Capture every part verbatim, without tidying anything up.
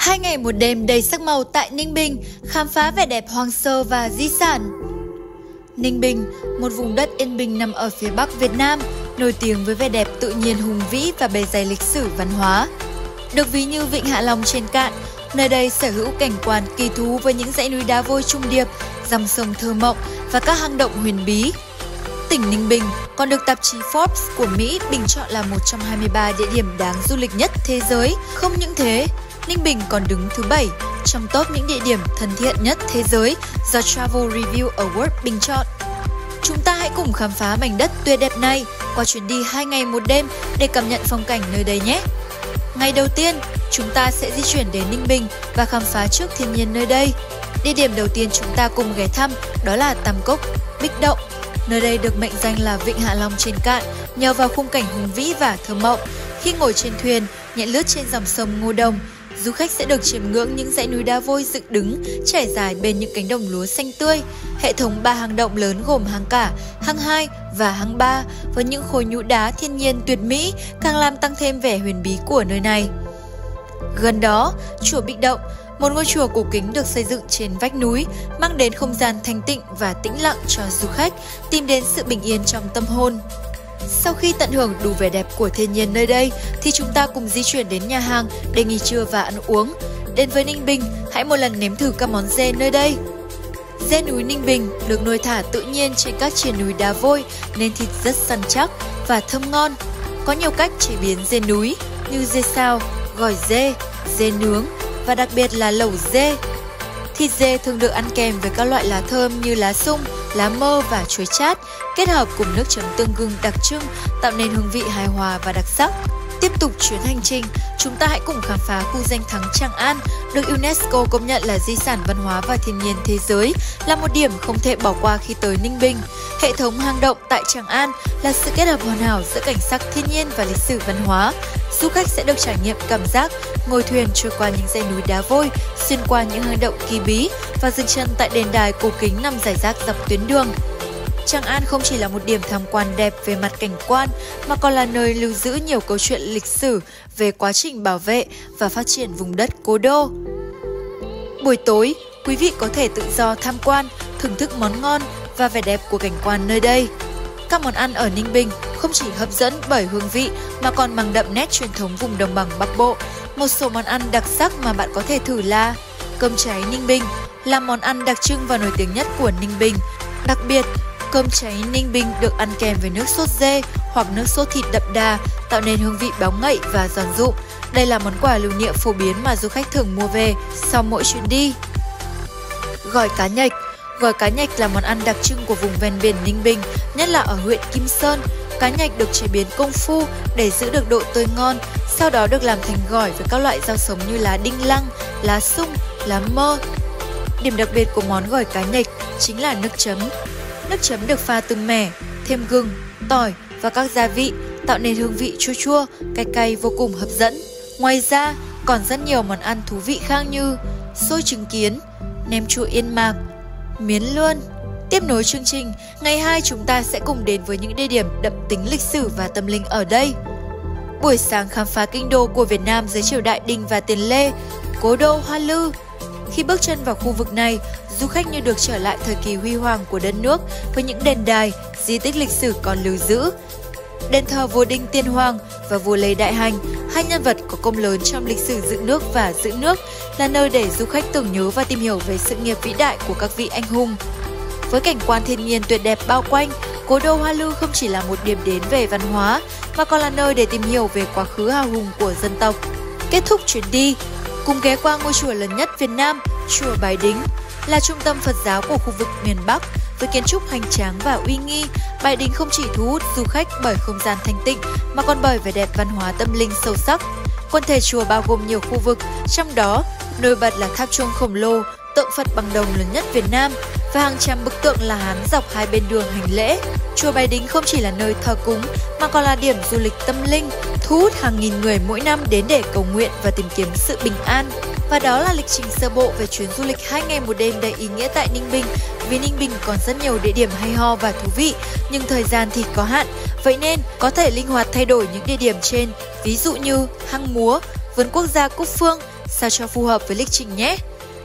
Hai ngày một đêm đầy sắc màu tại Ninh Bình, khám phá vẻ đẹp hoang sơ và di sản. Ninh Bình, một vùng đất yên bình nằm ở phía Bắc Việt Nam, nổi tiếng với vẻ đẹp tự nhiên hùng vĩ và bề dày lịch sử văn hóa. Được ví như Vịnh Hạ Long trên cạn, nơi đây sở hữu cảnh quan kỳ thú với những dãy núi đá vôi trung điệp, dòng sông thơ mộng và các hang động huyền bí. Tỉnh Ninh Bình còn được tạp chí Forbes của Mỹ bình chọn là một trong hai mươi ba địa điểm đáng du lịch nhất thế giới. Không những thế, Ninh Bình còn đứng thứ bảy trong top những địa điểm thân thiện nhất thế giới do Travel Review Award bình chọn. Chúng ta hãy cùng khám phá mảnh đất tuyệt đẹp này qua chuyến đi hai ngày một đêm để cảm nhận phong cảnh nơi đây nhé! Ngày đầu tiên, chúng ta sẽ di chuyển đến Ninh Bình và khám phá trước thiên nhiên nơi đây. Địa điểm đầu tiên chúng ta cùng ghé thăm đó là Tam Cốc, Bích Động. Nơi đây được mệnh danh là Vịnh Hạ Long trên cạn nhờ vào khung cảnh hùng vĩ và thơ mộng. Khi ngồi trên thuyền, nhẹ lướt trên dòng sông Ngô Đồng, du khách sẽ được chiêm ngưỡng những dãy núi đá vôi dựng đứng trải dài bên những cánh đồng lúa xanh tươi. Hệ thống ba hang động lớn gồm hang Cả, hang Hai và hang Ba với những khối nhũ đá thiên nhiên tuyệt mỹ càng làm tăng thêm vẻ huyền bí của nơi này. Gần đó, chùa Bích Động, một ngôi chùa cổ kính được xây dựng trên vách núi, mang đến không gian thanh tịnh và tĩnh lặng cho du khách tìm đến sự bình yên trong tâm hồn. Sau khi tận hưởng đủ vẻ đẹp của thiên nhiên nơi đây thì chúng ta cùng di chuyển đến nhà hàng để nghỉ trưa và ăn uống. Đến với Ninh Bình, hãy một lần nếm thử các món dê nơi đây. Dê núi Ninh Bình được nuôi thả tự nhiên trên các triền núi đá vôi nên thịt rất săn chắc và thơm ngon. Có nhiều cách chế biến dê núi như dê xào, gỏi dê, dê nướng và đặc biệt là lẩu dê. Thịt dê thường được ăn kèm với các loại lá thơm như lá sung, lá mơ và chuối chát, kết hợp cùng nước chấm tương gừng đặc trưng tạo nên hương vị hài hòa và đặc sắc. Tiếp tục chuyến hành trình, chúng ta hãy cùng khám phá khu danh thắng Tràng An, được UNESCO công nhận là di sản văn hóa và thiên nhiên thế giới, là một điểm không thể bỏ qua khi tới Ninh Bình. Hệ thống hang động tại Tràng An là sự kết hợp hoàn hảo giữa cảnh sắc thiên nhiên và lịch sử văn hóa. Du khách sẽ được trải nghiệm cảm giác ngồi thuyền trôi qua những dãy núi đá vôi, xuyên qua những hang động kỳ bí và dừng chân tại đền đài cổ kính nằm rải rác dọc tuyến đường. Tràng An không chỉ là một điểm tham quan đẹp về mặt cảnh quan mà còn là nơi lưu giữ nhiều câu chuyện lịch sử về quá trình bảo vệ và phát triển vùng đất cố đô. Buổi tối, quý vị có thể tự do tham quan, thưởng thức món ngon và vẻ đẹp của cảnh quan nơi đây. Các món ăn ở Ninh Bình không chỉ hấp dẫn bởi hương vị mà còn mang đậm nét truyền thống vùng đồng bằng Bắc Bộ. Một số món ăn đặc sắc mà bạn có thể thử là cơm cháy Ninh Bình, là món ăn đặc trưng và nổi tiếng nhất của Ninh Bình. Đặc biệt, cơm cháy Ninh Bình được ăn kèm với nước sốt dê hoặc nước sốt thịt đậm đà, tạo nên hương vị béo ngậy và giòn rụm. Đây là món quà lưu niệm phổ biến mà du khách thường mua về sau mỗi chuyến đi. Gỏi cá nhạch. Gỏi cá nhạch là món ăn đặc trưng của vùng ven biển Ninh Bình, nhất là ở huyện Kim Sơn. Cá nhạch được chế biến công phu để giữ được độ tươi ngon, sau đó được làm thành gỏi với các loại rau sống như lá đinh lăng, lá sung, lá mơ. Điểm đặc biệt của món gỏi cá nhạch chính là nước chấm. Nước chấm được pha từng mẻ, thêm gừng, tỏi và các gia vị, tạo nên hương vị chua chua, cay cay vô cùng hấp dẫn. Ngoài ra, còn rất nhiều món ăn thú vị khác như xôi trứng kiến, nem chua Yên Mạc, miến lươn. Tiếp nối chương trình, ngày hai chúng ta sẽ cùng đến với những địa điểm đậm tính lịch sử và tâm linh ở đây. Buổi sáng khám phá kinh đô của Việt Nam dưới triều Đại Đinh và Tiền Lê, cố đô Hoa Lư. Khi bước chân vào khu vực này, du khách như được trở lại thời kỳ huy hoàng của đất nước với những đền đài, di tích lịch sử còn lưu giữ. Đền thờ vua Đinh Tiên Hoàng và vua Lê Đại Hành, hai nhân vật có công lớn trong lịch sử dựng nước và giữ nước, là nơi để du khách tưởng nhớ và tìm hiểu về sự nghiệp vĩ đại của các vị anh hùng. Với cảnh quan thiên nhiên tuyệt đẹp bao quanh, cố đô Hoa Lư không chỉ là một điểm đến về văn hóa mà còn là nơi để tìm hiểu về quá khứ hào hùng của dân tộc. Kết thúc chuyến đi, cùng ghé qua ngôi chùa lớn nhất Việt Nam, chùa Bái Đính, là trung tâm Phật giáo của khu vực miền Bắc với kiến trúc hoành tráng và uy nghi. Bái Đính không chỉ thu hút du khách bởi không gian thanh tịnh mà còn bởi vẻ đẹp văn hóa tâm linh sâu sắc. Quần thể chùa bao gồm nhiều khu vực, trong đó nổi bật là tháp chuông khổng lồ, tượng Phật bằng đồng lớn nhất Việt Nam và hàng trăm bức tượng La Hán dọc hai bên đường hành lễ. Chùa Bái Đính không chỉ là nơi thờ cúng mà còn là điểm du lịch tâm linh, thu hút hàng nghìn người mỗi năm đến để cầu nguyện và tìm kiếm sự bình an. Và đó là lịch trình sơ bộ về chuyến du lịch hai ngày một đêm đầy ý nghĩa tại Ninh Bình. Vì Ninh Bình còn rất nhiều địa điểm hay ho và thú vị, nhưng thời gian thì có hạn. Vậy nên có thể linh hoạt thay đổi những địa điểm trên, ví dụ như Hang Múa, Vườn Quốc gia Cúc Phương, sao cho phù hợp với lịch trình nhé.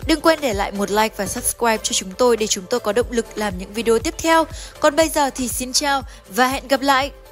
Đừng quên để lại một like và subscribe cho chúng tôi để chúng tôi có động lực làm những video tiếp theo. Còn bây giờ thì xin chào và hẹn gặp lại!